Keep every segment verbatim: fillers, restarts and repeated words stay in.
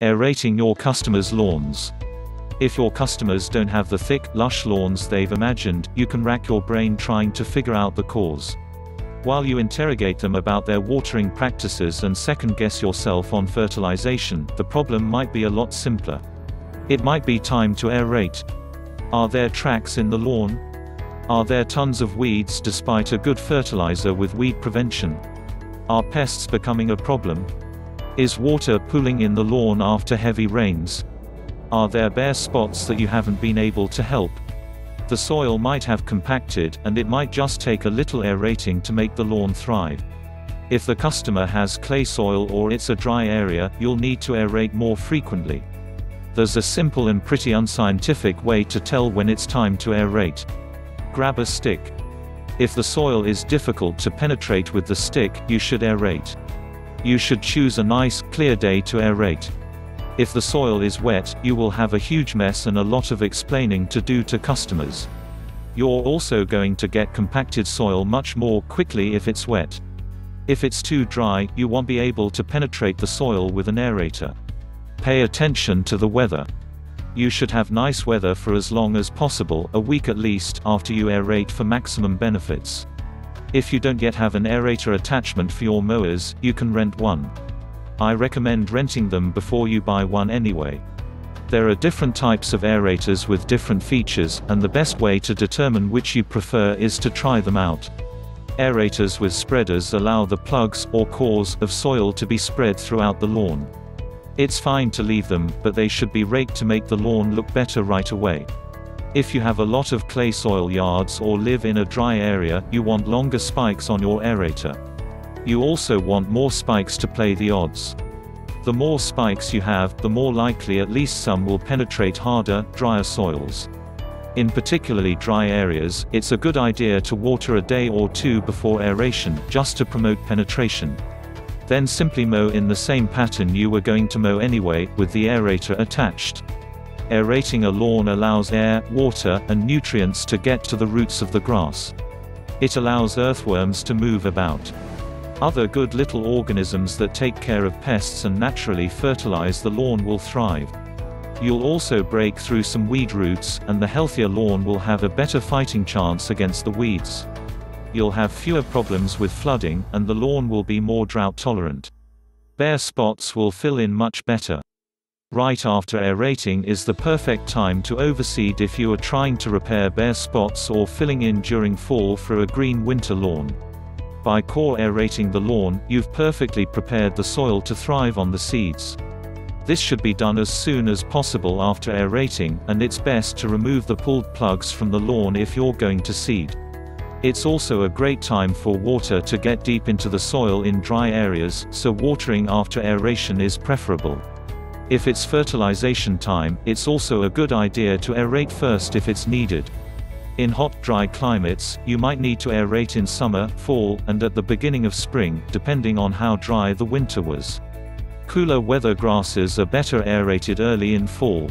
Aerating your customers' lawns. If your customers don't have the thick, lush lawns they've imagined, you can rack your brain trying to figure out the cause. While you interrogate them about their watering practices and second-guess yourself on fertilization, the problem might be a lot simpler. It might be time to aerate. Are there tracks in the lawn? Are there tons of weeds despite a good fertilizer with weed prevention? Are pests becoming a problem? Is water pooling in the lawn after heavy rains? Are there bare spots that you haven't been able to help? The soil might have compacted, and it might just take a little aerating to make the lawn thrive. If the customer has clay soil or it's a dry area, you'll need to aerate more frequently. There's a simple and pretty unscientific way to tell when it's time to aerate. Grab a stick. If the soil is difficult to penetrate with the stick, you should aerate. You should choose a nice, clear day to aerate. If the soil is wet, you will have a huge mess and a lot of explaining to do to customers. You're also going to get compacted soil much more quickly if it's wet. If it's too dry, you won't be able to penetrate the soil with an aerator. Pay attention to the weather. You should have nice weather for as long as possible, a week at least, after you aerate for maximum benefits. If you don't yet have an aerator attachment for your mowers, you can rent one. I recommend renting them before you buy one anyway. There are different types of aerators with different features, and the best way to determine which you prefer is to try them out. Aerators with spreaders allow the plugs, or cores, of soil to be spread throughout the lawn. It's fine to leave them, but they should be raked to make the lawn look better right away. If you have a lot of clay soil yards or live in a dry area, you want longer spikes on your aerator. You also want more spikes to play the odds. The more spikes you have, the more likely at least some will penetrate harder, drier soils. In particularly dry areas, it's a good idea to water a day or two before aeration, just to promote penetration. Then simply mow in the same pattern you were going to mow anyway, with the aerator attached. Aerating a lawn allows air, water, and nutrients to get to the roots of the grass. It allows earthworms to move about. Other good little organisms that take care of pests and naturally fertilize the lawn will thrive. You'll also break through some weed roots, and the healthier lawn will have a better fighting chance against the weeds. You'll have fewer problems with flooding, and the lawn will be more drought tolerant. Bare spots will fill in much better. Right after aerating is the perfect time to overseed if you are trying to repair bare spots or filling in during fall for a green winter lawn. By core aerating the lawn, you've perfectly prepared the soil to thrive on the seeds. This should be done as soon as possible after aerating, and it's best to remove the pulled plugs from the lawn if you're going to seed. It's also a great time for water to get deep into the soil in dry areas, so watering after aeration is preferable. If it's fertilization time, it's also a good idea to aerate first if it's needed. In hot, dry climates, you might need to aerate in summer, fall, and at the beginning of spring, depending on how dry the winter was. Cooler weather grasses are better aerated early in fall.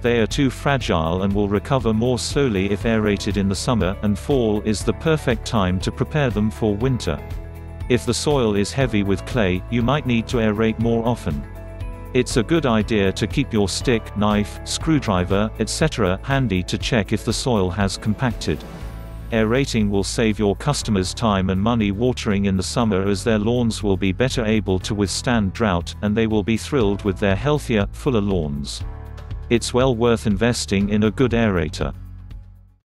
They are too fragile and will recover more slowly if aerated in the summer, and fall is the perfect time to prepare them for winter. If the soil is heavy with clay, you might need to aerate more often. It's a good idea to keep your stick, knife, screwdriver, et cetera handy to check if the soil has compacted. Aerating will save your customers time and money watering in the summer, as their lawns will be better able to withstand drought, and they will be thrilled with their healthier, fuller lawns. It's well worth investing in a good aerator.